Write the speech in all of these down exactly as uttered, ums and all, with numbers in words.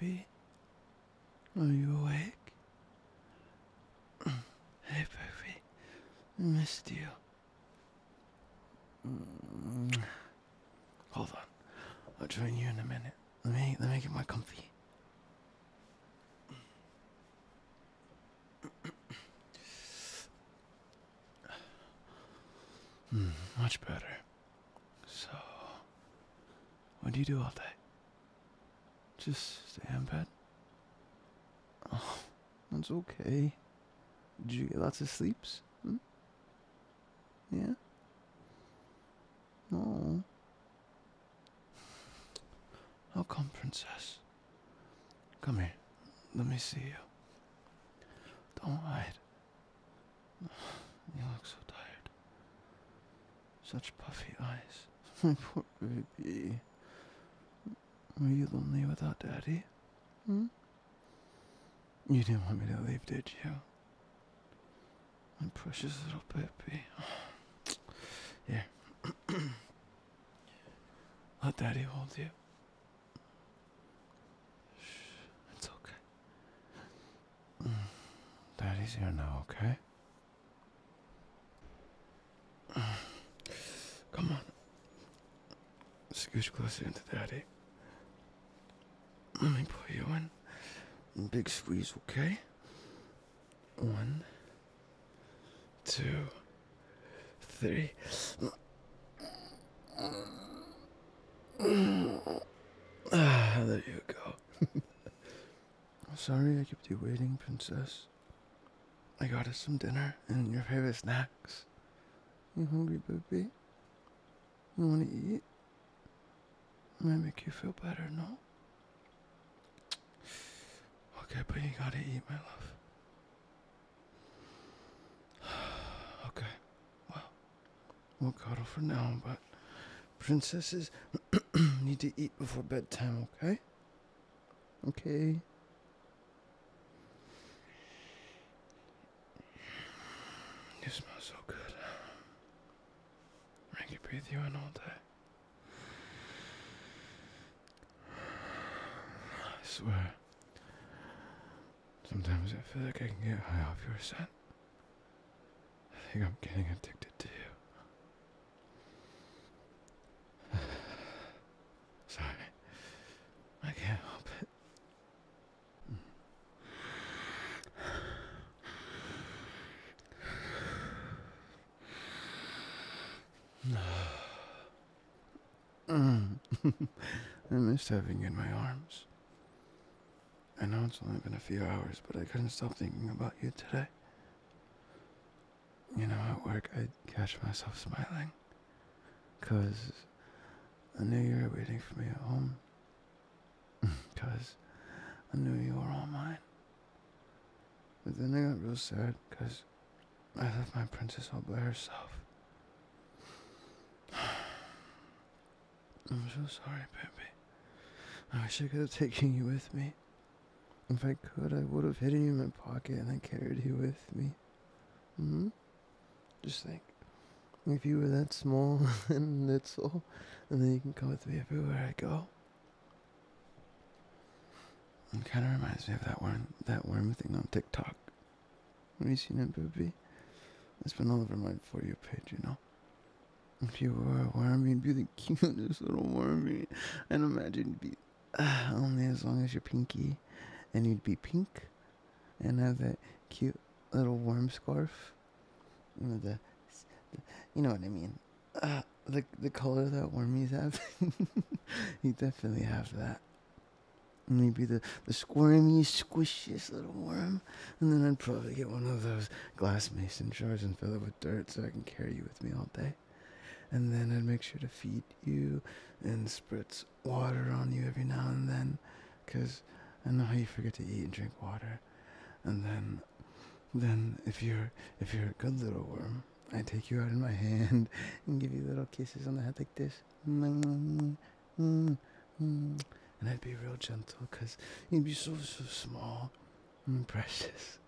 baby? Are you awake? Hey, baby. I missed you. Mm. Hold on. I'll join you in a minute. Let me, let me get my comfy. Mm, much better. So, what do you do all day? Just stay in bed? Oh, that's okay. Did you get lots of sleeps? Hmm? Yeah? No. How come, princess? Come here. Let me see you. Don't hide. You look so tired. Such puffy eyes. My poor baby. Were you lonely without Daddy? Hmm? You didn't want me to leave, did you? My precious little baby. Here. Let Daddy hold you. Shh, it's okay. Daddy's here now, okay? Come on. Scooch closer into Daddy. Let me pull you in. Big squeeze, okay? One, two, three. Ah, there you go. I'm sorry I kept you waiting, princess. I got us some dinner and your favorite snacks. You hungry, baby? You wanna eat? It might make you feel better, no? Okay, but you gotta eat, my love. Okay, well, we'll cuddle for now, but princesses need to eat before bedtime, okay? Okay. You smell so good. I could breathe you in all day. I swear. Sometimes I feel like I can get high off your scent. I think I'm getting addicted to you. Sorry. I can't help it. I missed having you in my arms. I know it's only been a few hours, but I couldn't stop thinking about you today. You know, at work, I'd catch myself smiling, 'cause I knew you were waiting for me at home, 'cause I knew you were all mine. But then I got real sad, 'cause I left my princess all by herself. I'm so sorry, baby. I wish I could have taken you with me. If I could, I would have hidden you in my pocket and I carried you with me. Mm-hmm. Just think, if you were that small and little, and then you can come with me everywhere I go. It kind of reminds me of that worm, that worm thing on TikTok. Have you seen it, baby? It's been all over my For You page, you know. If you were a worm, you'd be the cutest little wormy. And imagine you'd be uh, only as long as your pinky. And you'd be pink. And have that cute little worm scarf. You know, the, the, you know what I mean. Uh, the, the color that wormies have. You definitely have that. And you'd be the, the squirmy, squishiest little worm. And then I'd probably get one of those glass mason jars and fill it with dirt so I can carry you with me all day. And then I'd make sure to feed you and spritz water on you every now and then, 'cause I know how you forget to eat and drink water. And then, then if you're if you're a good little worm, I take you out in my hand and give you little kisses on the head like this. And I'd be real gentle, 'cause you'd be so so small and precious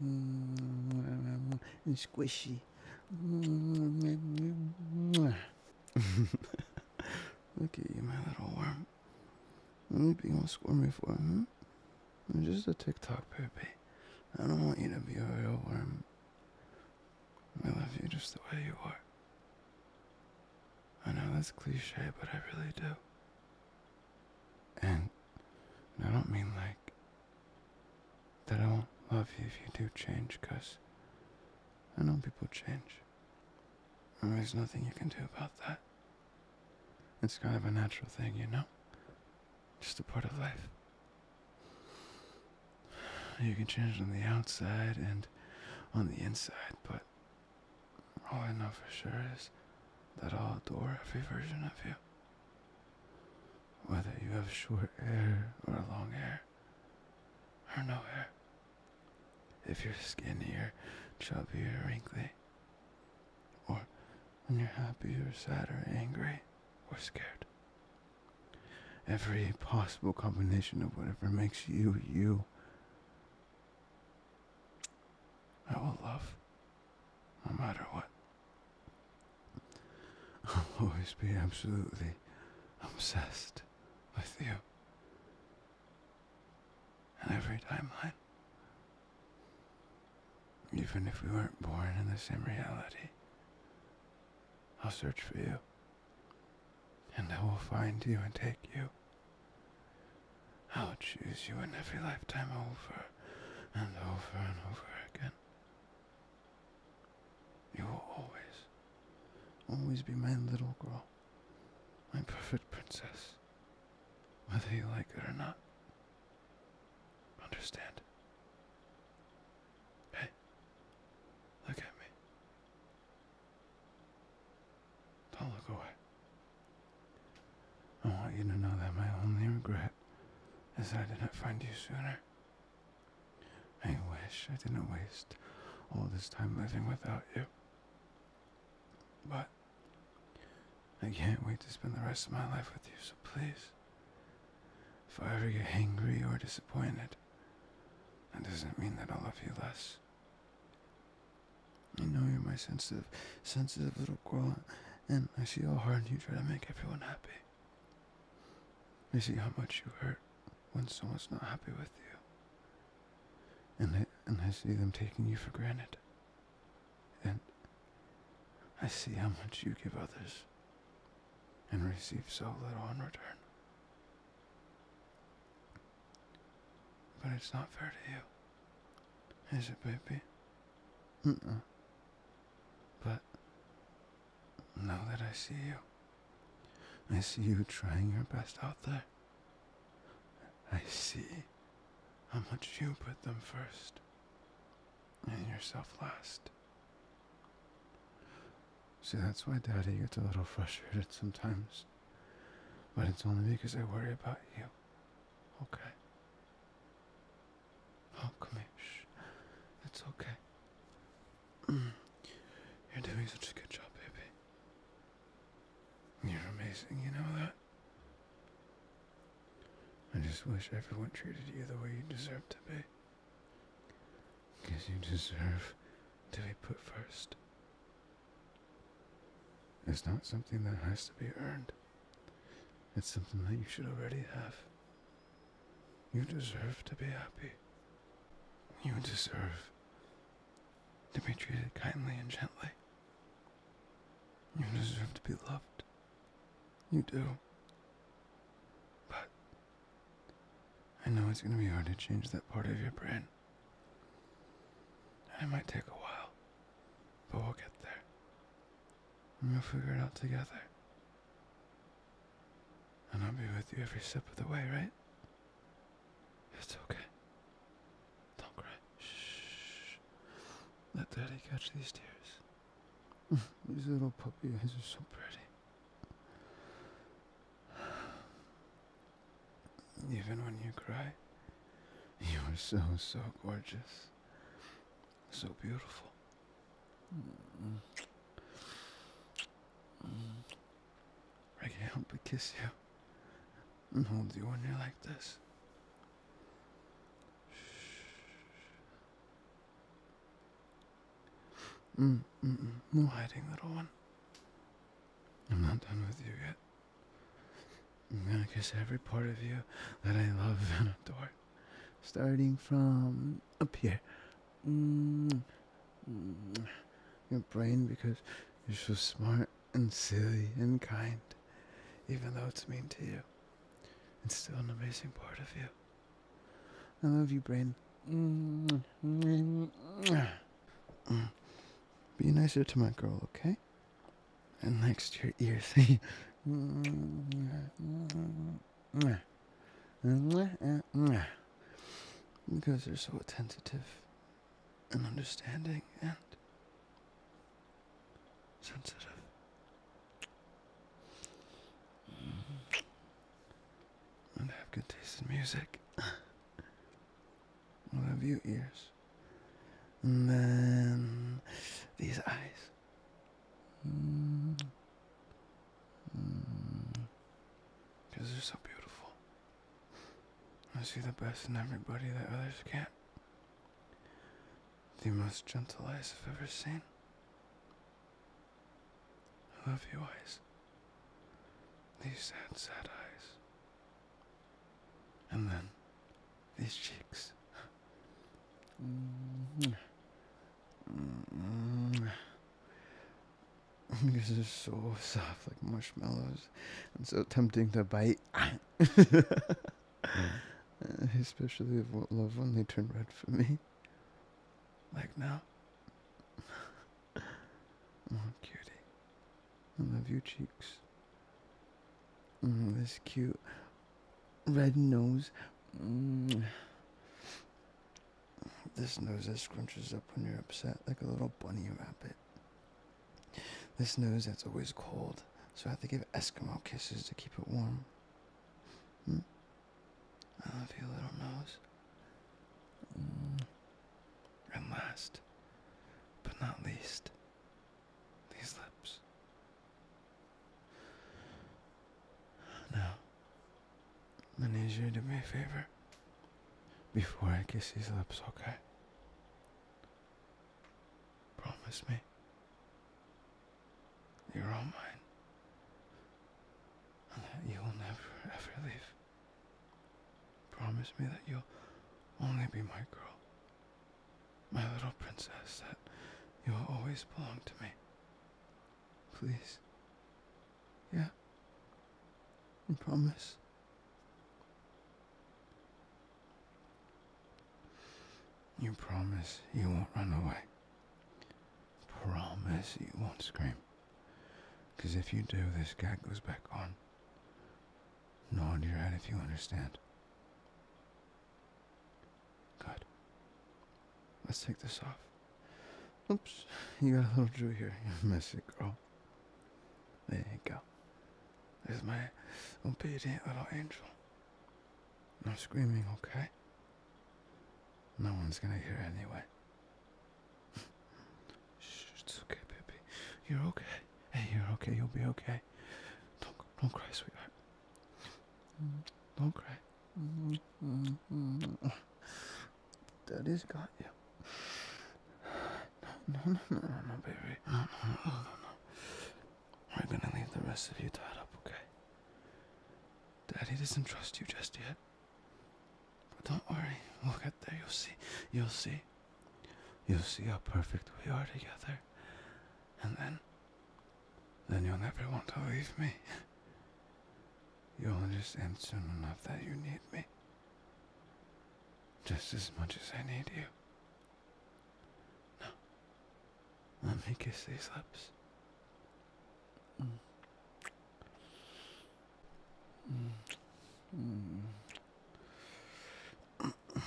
and squishy. Look at you, my little worm. only be gonna score me for, huh? I'm just a TikTok baby. I don't want you to be a real worm. I love you just the way you are. I know that's cliche, but I really do. And I don't mean like that I won't love you if you do change, because I know people change. And there's nothing you can do about that. It's kind of a natural thing, you know? Just a part of life. You can change on the outside and on the inside, but all I know for sure is that I'll adore every version of you. Whether you have short hair or long hair, or no hair. If you're skinny or chubby or wrinkly, or when you're happy or sad or angry or scared. Every possible combination of whatever makes you, you, I will love, no matter what. I'll always be absolutely obsessed with you and every timeline. Even if we weren't born in the same reality, I'll search for you, and I will find you and take you. I'll choose you in every lifetime, over and over and over again. You will always, always be my little girl, my perfect princess, whether you like it or not. Understand? Hey, look at me. Don't look away. I want you to know that my only regret is that I didn't find you sooner. I wish I didn't waste all this time living without you. But I can't wait to spend the rest of my life with you, so please, if I ever get angry or disappointed, that doesn't mean that I love you less. I know you're my sensitive, sensitive little girl, and I see how hard you try to make everyone happy. I see how much you hurt when someone's not happy with you, and I, and I see them taking you for granted, and I see how much you give others and receive so little in return. But it's not fair to you, is it, baby? Mm-mm. But now that I see you, I see you trying your best out there. I see how much you put them first, and yourself last. See, that's why Daddy gets a little frustrated sometimes. But it's only because I worry about you. Okay? Oh, come here. Shh. It's okay. You're doing such a good job, baby. You're amazing, you know that? I just wish everyone treated you the way you deserve to be. Because you deserve to be put first. It's not something that has to be earned. It's something that you should already have. You deserve to be happy. You deserve to be treated kindly and gently. You deserve to be loved. You do. But I know it's going to be hard to change that part of your brain. And it might take a while, but we'll get there. And we'll figure it out together. And I'll be with you every step of the way, right? It's okay. Don't cry. Shh. Let Daddy catch these tears. These little puppy eyes are so pretty. Even when you cry, you are so, so gorgeous. So beautiful. Mm-hmm. I can't help but kiss you and hold you when you're like this. Mm, mm, mm. No hiding, little one. I'm not done with you yet. I'm gonna kiss every part of you that I love and adore, starting from up here. Mm. Mm. Your brain, because you're so smart and silly and kind, even though it's mean to you. It's still an amazing part of you. I love you, brain. Mm. Mm. Be nicer to my girl, okay? And next to your ears. Because you're so attentive and understanding and sensitive. And have good taste in music. I love you, ears. And then these eyes. Mm. Because they're so beautiful. I see the best in everybody that others can't. The most gentle eyes I've ever seen. I love you, eyes. These sad, sad eyes. And then these cheeks. Mm-hmm. Mm-hmm. Because they're so soft, like marshmallows, and so tempting to bite. Mm. Especially I love when they turn red for me. Like now. Oh, cutie. I love you, cheeks. Mm, this cute red nose. Mm. This nose that scrunches up when you're upset, like a little bunny rabbit. This nose that's always cold, so I have to give Eskimo kisses to keep it warm. Hmm? I love you, little nose. Mm. And last, but not least, these lips. Now, I need you to do me a favor before I kiss these lips, okay? Promise me. You're all mine, and that you will never, ever leave. Promise me that you'll only be my girl, my little princess, that you will always belong to me. Please. Yeah. I promise. You promise you won't run away. Promise you won't scream. Because if you do, this gag goes back on. Nod your head if you understand. Good. Let's take this off. Oops, you got a little drew here. You messy girl. There you go. There's my obedient little angel. No screaming, okay? No one's gonna hear anyway. Shh, it's okay, baby. You're okay. Hey, you're okay, you'll be okay. Don't, don't cry, sweetheart. Don't cry. Daddy's got you. No, no, no, no, no, baby. No, no, no, no, no. We're gonna leave the rest of you tied up, okay? Daddy doesn't trust you just yet. But don't worry, we'll get there, you'll see. You'll see. You'll see how perfect we are together. And then... Then you'll never want to leave me. You'll understand soon enough that you need me. Just as much as I need you. Now, let me kiss these lips. Mm. Mm. Mm.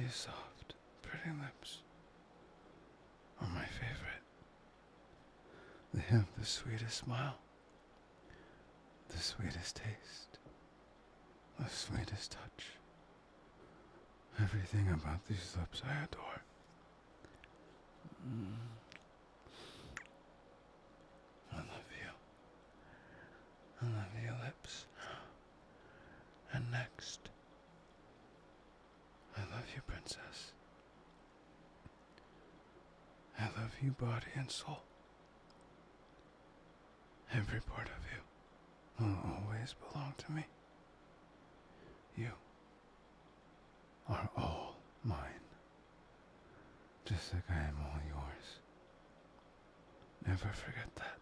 These soft, pretty lips. Are my favorite. They have the sweetest smile, the sweetest taste, the sweetest touch. Everything about these lips I adore. Mm. I love you. I love you, lips. And next, I love you, princess. I love you, body and soul. Every part of you will always belong to me. You are all mine, just like I am all yours. Never forget that.